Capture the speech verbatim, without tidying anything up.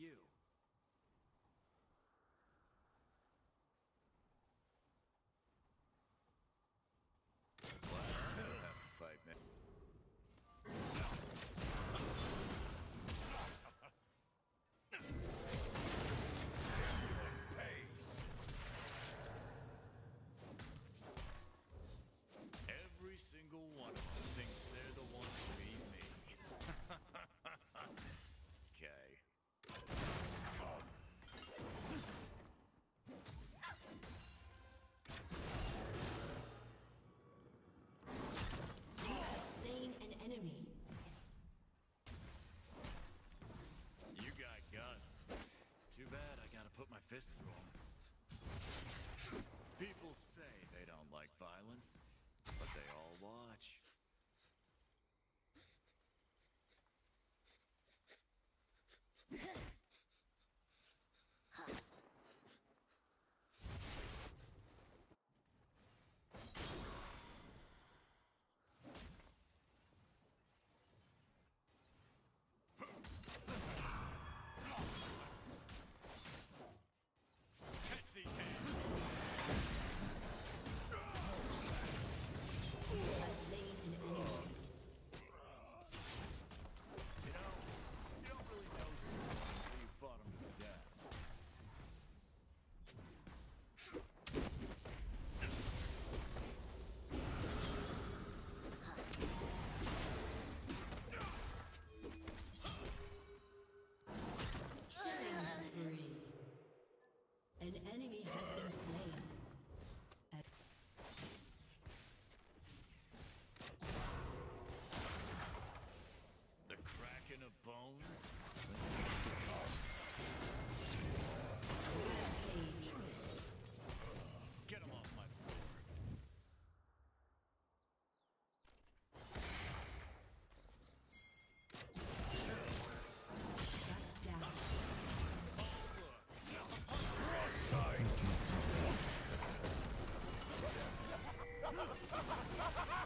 you. Fight, man. Every single one of them thinks they're the one to beat me. Okay. Slain an enemy. You got guts. Too bad I gotta put my fist through them. People say they don't like violence, but they all watch. These hands. You know, you don't really know someone until you fought him to death. Killing spree. An enemy has been slain. At the cracking of bones is the thing. Get him off my floor. Ha ha ha!